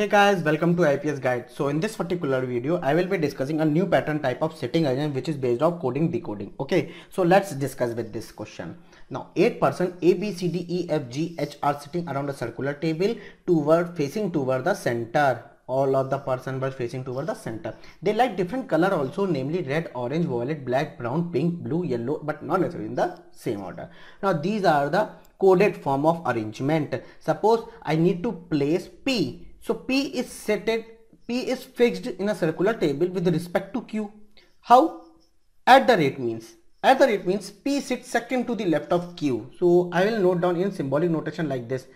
Hey guys, welcome to IPS guide. So in this particular video I will be discussing a new pattern type of setting agent which is based off coding decoding. Okay, so let's discuss with this question. Now 8% A B C D E F G H are sitting around a circular table facing toward the center. All of the person were facing toward the center. They like different color also, namely red, orange, violet, black, brown, pink, blue, yellow, but not necessarily in the same order. Now these are the coded form of arrangement. Suppose I need to place P. So P is fixed in a circular table with respect to Q. How? At the rate means P sits second to the left of Q. So I will note down in symbolic notation like this,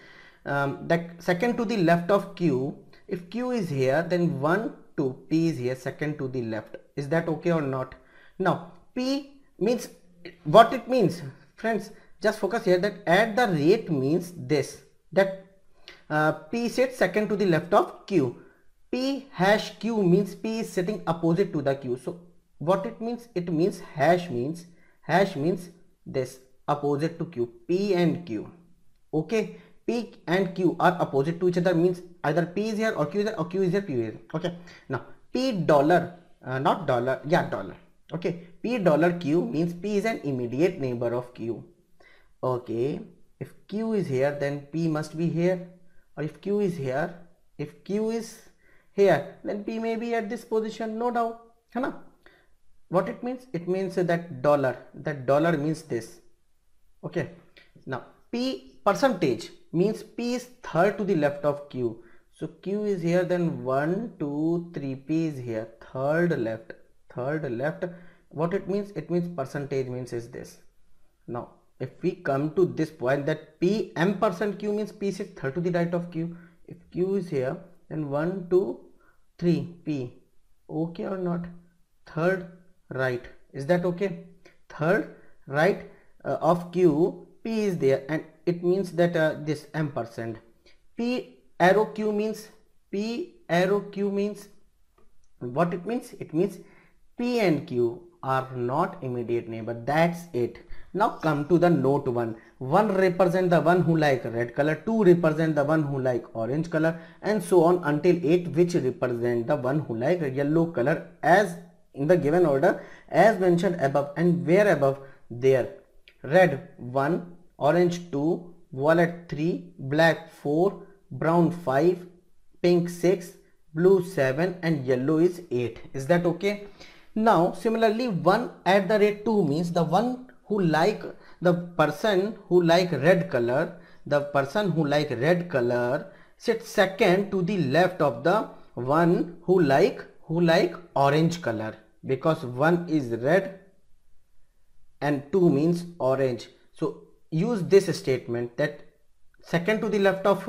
that second to the left of Q. If Q is here, then 1, 2, P is here, second to the left. Is that okay or not? Now P means what? It means, friends, just focus here, that at the rate means this, that P sits second to the left of Q. P hash Q means P is sitting opposite to the Q. So what it means? It means hash means this, opposite to Q. P and Q. Okay, P and Q are opposite to each other, means either P is here or Q is here, or Q is here, P is here. Okay, now P dollar, not dollar, yeah, dollar. Okay, P dollar Q means P is an immediate neighbor of Q. Okay, if Q is here, then P must be here. Or if Q is here, then P may be at this position, no doubt, है ना? What it means? It means that dollar means this. Okay. Now P percentage means P is third to the left of Q. So Q is here, then 1, 2, 3, P is here, third left. What it means? It means percentage means is this. Now if we come to this point, that P ampersand Q means P sits third to the right of Q. If Q is here, then 1, 2, 3 P. Okay or not? Third right. Is that okay? Third right of Q, P is there, and it means that this ampersand. P arrow Q means what it means? It means P and Q are not immediate neighbor. That's it. Now come to the note 1. 1 represent the one who like red color, 2 represent the one who like orange color, and so on until 8, which represent the one who like yellow color, as in the given order as mentioned above. And where above? There. Red 1, orange 2, violet 3, black 4, brown 5, pink 6, blue 7, and yellow is 8. Is that okay? Now similarly 1 at the rate 2 means the one who like, the person who like red color, sits second to the left of the one who like orange color, because 1 is red and 2 means orange. So use this statement, that second to the left of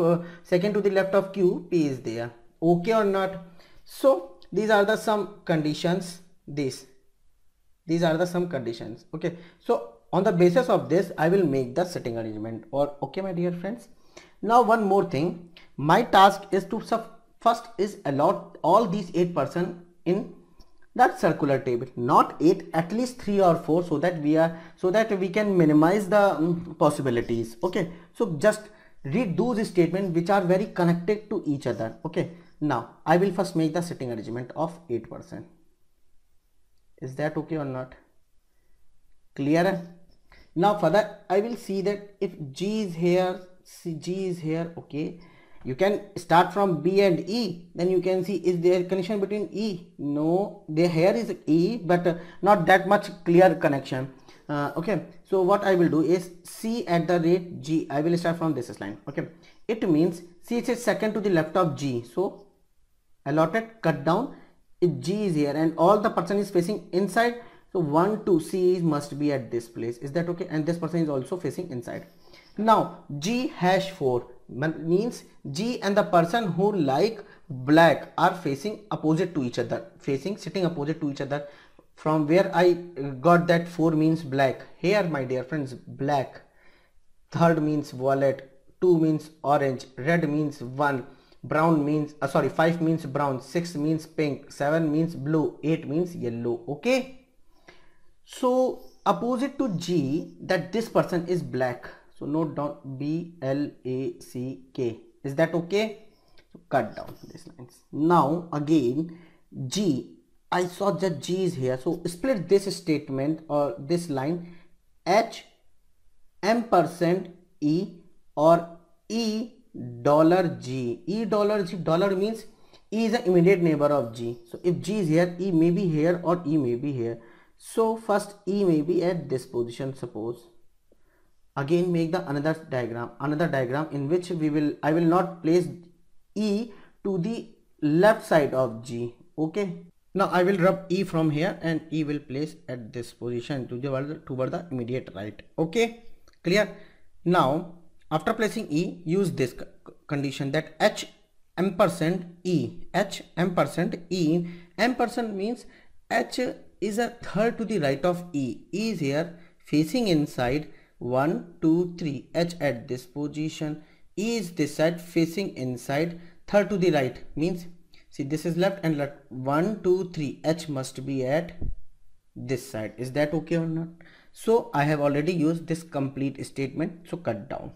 Q, P is there. Okay or not? So these are the some conditions. These are the some conditions. Okay, so on the basis of this I will make the setting arrangement. Or okay, my dear friends, now one more thing. My task is to first is allot all these 8 persons in that circular table. Not 8, at least 3 or 4, so that we can minimize the possibilities. Okay, so just read those statements which are very connected to each other. Okay, now I will first make the setting arrangement of 8 persons. Is that okay or not? Clear? Now for that I will see that if G is here, G is here. Okay, you can start from B and E. Then you can see, is there connection between E? No, here is E, but not that much clear connection. Okay, so what I will do is C at the rate G. I will start from this line. Okay, it means C is second to the left of G. So allotted, cut down. If G is here and all the person is facing inside, so 1, 2 C must be at this place. Is that okay? And this person is also facing inside. Now G hash 4 means G and the person who like black are facing opposite to each other, sitting opposite to each other. From where I got that 4 means black? Here, my dear friends, black, 3rd means violet, 2 means orange, red means 1, brown means 5 means brown, 6 means pink, 7 means blue, 8 means yellow. Okay, so opposite to G, that this person is black. So note down B L A C K. Is that okay? So cut down these lines. Now again G, I saw that G is here, so split this statement or this line H ampersand E or E dollar G. E dollar G, dollar means E is an immediate neighbor of G. So if G is here, E may be here or E may be here. So first E may be at this position, suppose. Again make the another diagram in which I will not place E to the left side of G. Okay. Now I will rub E from here and E will place at this position toward the immediate right. Okay. Clear? Now after placing E, use this condition that H ampersand E. H ampersand E. Ampersand means H is a third to the right of E. E is here facing inside. 1, 2, 3. H at this position, E is this side facing inside, third to the right means, see this is left and left, 1, 2, 3. H must be at this side. Is that okay or not? So I have already used this complete statement, so cut down.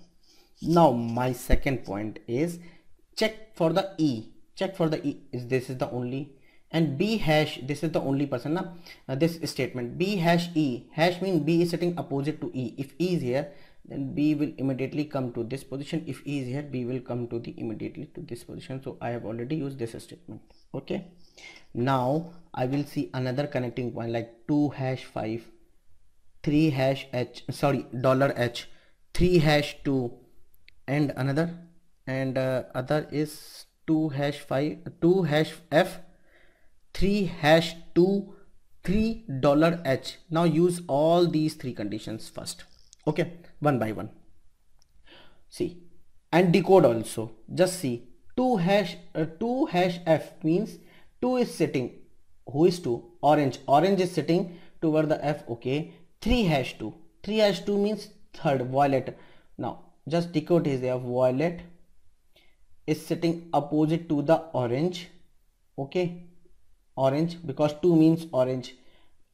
Now my second point is check for the E. Check for the E, is this is the only, and B hash, this is the only person, na? This statement B hash E, hash means B is sitting opposite to E. If E is here, then B will immediately come to this position. If E is here, B will come to the immediately to this position. So I have already used this statement. Okay, now I will see another connecting point like 2 hash 5, 3 hash H, sorry dollar H, 3 hash 2 and another, and other is 2 hash 5, 2 hash F, 3 hash 2, 3 dollar H. Now use all these three conditions first, okay, one by one, see, and decode also. Just see 2 hash F means 2 is sitting, who is 2? Orange is sitting toward the F. Okay, 3 hash 2 means third, violet. Now just decode is there, violet is sitting opposite to the orange. Okay, orange, because 2 means orange,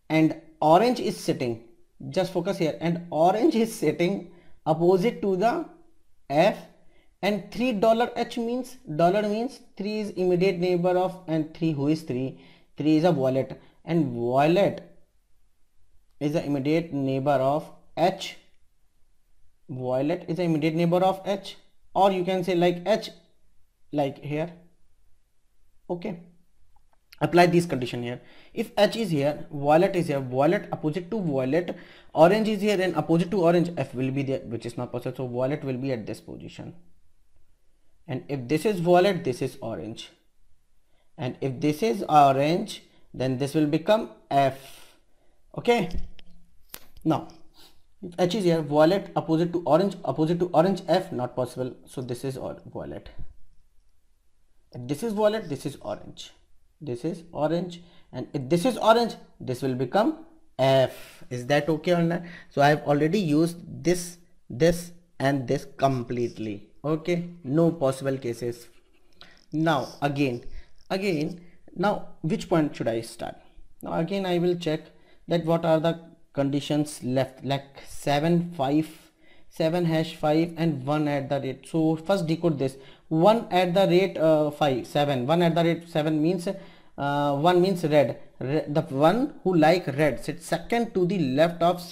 and orange is sitting, just focus here, and orange is sitting opposite to the F, and $3 H means, dollar means 3 is immediate neighbor of, and 3, who is 3? 3 is a violet, and violet is the immediate neighbor of H. Violet is the immediate neighbor of H, or you can say like H, like here. Okay, apply this condition here. If H is here, violet is here, violet opposite to violet, orange is here, and opposite to orange F will be there, which is not possible, so violet will be at this position. And if this is violet, this is orange, and if this is orange, then this will become F. Okay, now if H is here, violet opposite to orange F, not possible, so this is violet, if this is violet, this is orange, this is orange, and if this is orange, this will become F. Is that okay or not? So I have already used this and this completely. Okay, no possible cases. Now again now which point should I start? Now again I will check that what are the conditions left, like 7 hash 5 and 1 at the rate. So first decode this 1 at the rate 5 7. 1 at the rate 7 means 1 means red. The one who like red sits second to the left of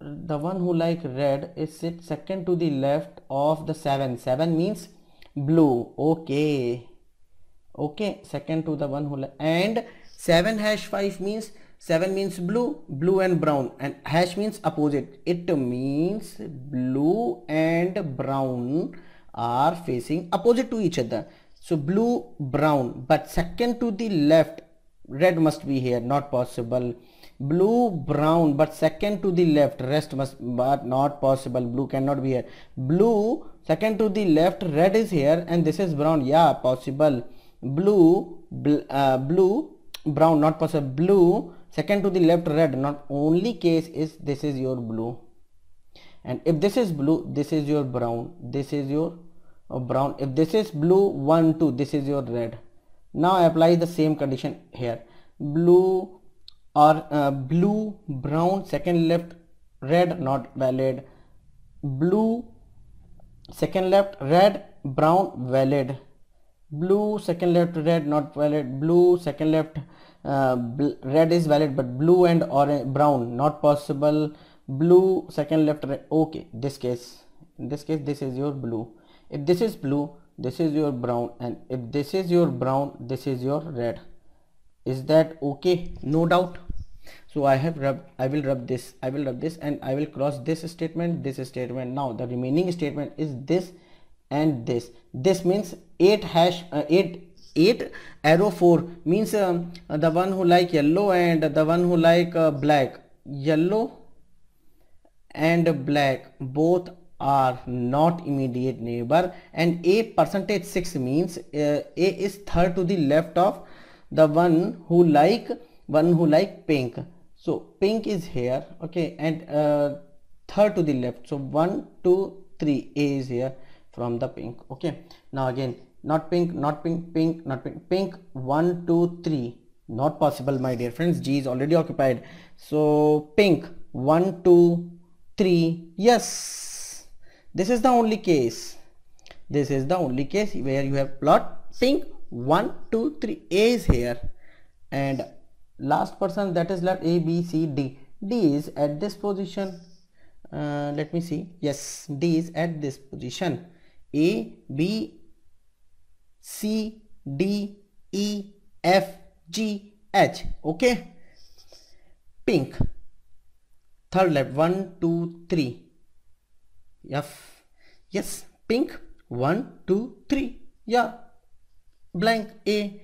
the one who like red is sit second to the left of the 7 means blue. Okay, second to the one who like, and 7 hash 5 means 7 means blue and brown, and hash means opposite. It means blue and brown are facing opposite to each other. So blue, brown, but second to the left, red must be here, not possible. Blue, brown, but second to the left, rest must, but not possible. Blue cannot be here. Blue, second to the left, red is here, and this is brown. Yeah, possible. Blue, blue, brown, not possible. Blue, second to the left, red, not only case is this is your blue, and if this is blue, this is your brown, this is your brown, if this is blue, 1 2, this is your red. Now I apply the same condition here, blue or blue, brown, second left, red, not valid. Blue, second left red, brown valid, blue second left red not valid, blue second left red is valid but blue and orange brown not possible, blue second left red okay. In this case this is your blue, if this is blue this is your brown, and if this is your brown this is your red. Is that okay? No doubt. So I will rub this and I will cross this statement. Now the remaining statement is this and this. This means 8 arrow 4 means the one who like yellow and the one who like black, yellow and black both are not immediate neighbor, and a %6 means a is third to the left of the one who like pink. So pink is here, okay, and third to the left, so 1 2 3 a is here from the pink, okay. Now again not pink, 1 2 3 not possible my dear friends, G is already occupied, so pink 1 2 3 yes. This is the only case where you have plot pink 1 2 3 a is here, and last person that is left A B C D. D is at this position. Let me see. Yes, D is at this position. A B C D E F G H. Okay. Pink. Third left 1 2 3. F. Yes. Pink 1 2 3. Yeah. Blank A.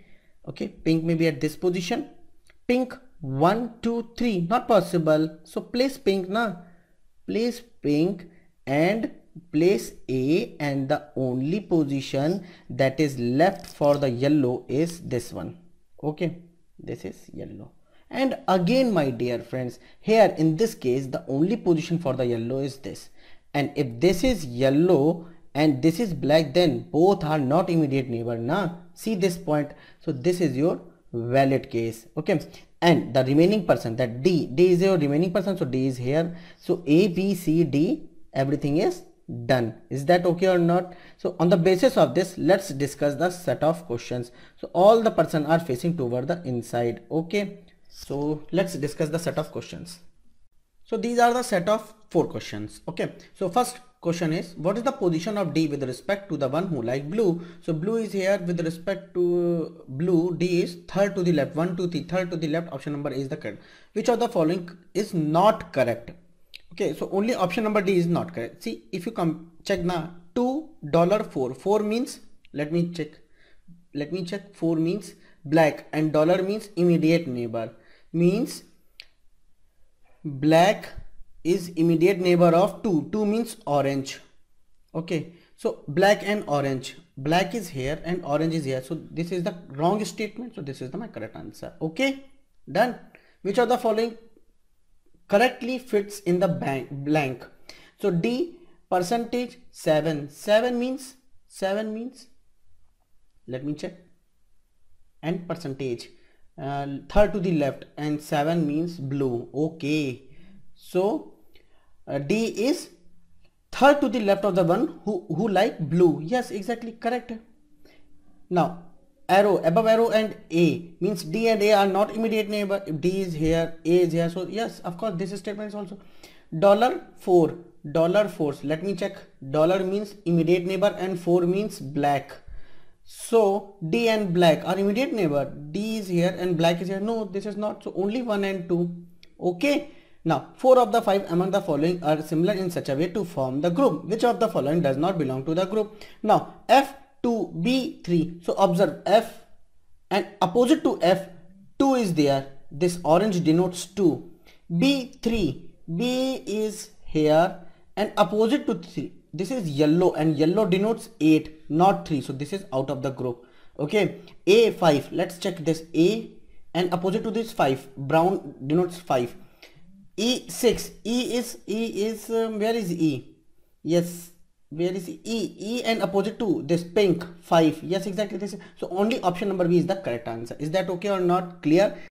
Okay. Pink may be at this position. Pink 1 2 3 not possible, so place pink na, place pink and place A, and the only position that is left for the yellow is this one, okay, this is yellow. And again my dear friends, here in this case the only position for the yellow is this, and if this is yellow and this is black then both are not immediate neighbor na, see this point. So this is your valid case, okay, and the remaining person that D is your remaining person, so D is here, so A B C D everything is done. Is that okay or not? So on the basis of this let's discuss the set of questions. So all the person are facing toward the inside, okay, so let's discuss the set of questions. So these are the set of 4 questions, okay. So first question is, what is the position of D with respect to the one who like blue? So blue is here with respect to blue, D is third to the left, 1 2 3 third to the left, option number A is the correct. Which of the following is not correct? Okay, so only option number D is not correct. See, if you come check now, $4 4 means, let me check 4 means black and dollar means immediate neighbor, means black is immediate neighbor of 2 means orange, okay, so black and orange, black is here and orange is here, so this is the wrong statement, so this is my correct answer, okay, done. Which of the following correctly fits in the blank? So D %7 means let me check, and percentage third to the left, and 7 means blue, okay. So D is third to the left of the one who like blue, yes, exactly correct. Now arrow above arrow and A means D and A are not immediate neighbor, if D is here A is here, so yes of course this statement is also $4 let me check, dollar means immediate neighbor and 4 means black, so D and black are immediate neighbor, D is here and black is here, no this is not, so only 1 and 2, okay. Now 4 of the 5 among the following are similar in such a way to form the group. Which of the following does not belong to the group? Now F 2 B 3. So observe F and opposite to F 2 is there. This orange denotes 2. B 3. B is here and opposite to 3. This is yellow and yellow denotes 8 not 3. So this is out of the group. Okay. A 5. Let's check this A and opposite to this 5. Brown denotes 5. E6, where is E? Yes, where is E? E and opposite to this pink 5. Yes, exactly this. So only option number B is the correct answer. Is that okay or not? Clear?